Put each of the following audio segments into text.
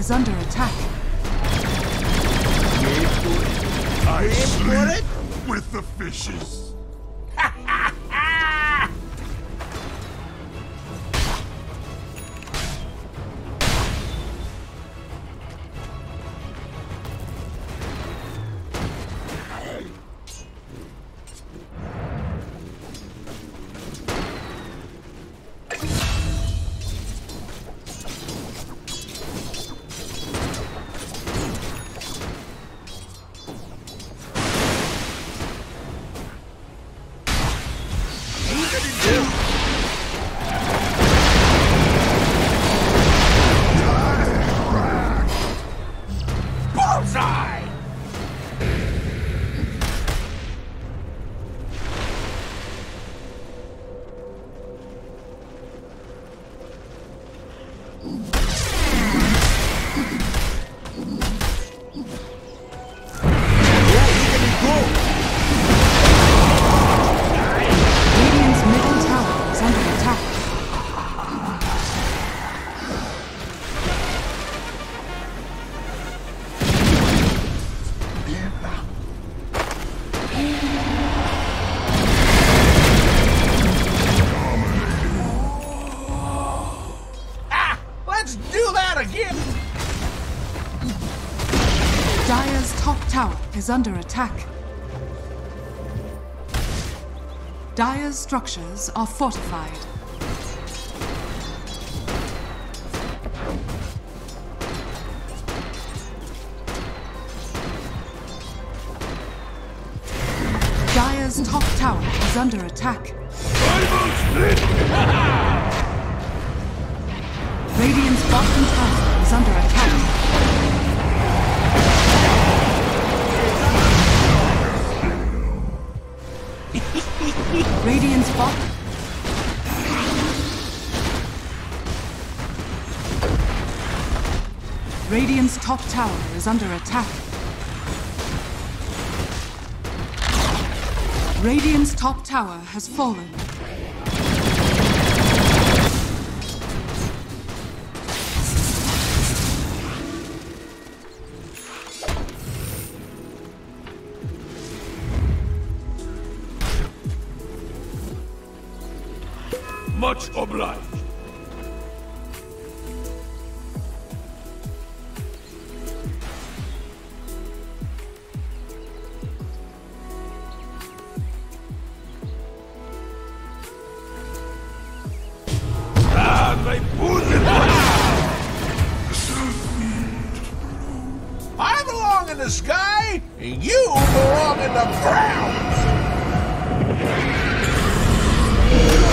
is under attack. I sleep with the fishes. Dire's top tower is under attack. Dire's structures are fortified. Dire's top tower is under attack. Radiant's bottom tower is under attack. Radiant's bottom. Radiant's top tower is under attack. Radiant's top tower has fallen. Much obliged. My I belong in the sky, and you belong in the ground.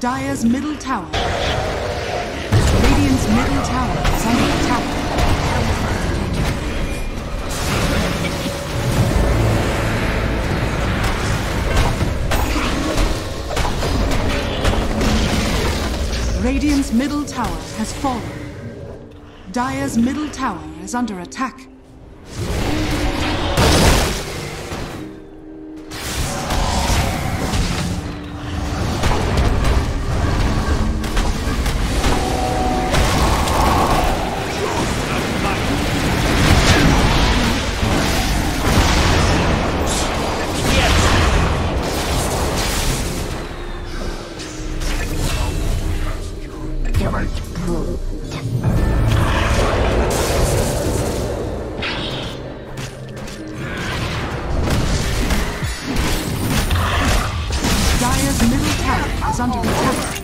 Dire's middle tower. Radiant's middle tower is under attack. Radiant's middle tower has fallen. Dire's middle tower is under attack. Dire's middle tower is under attack.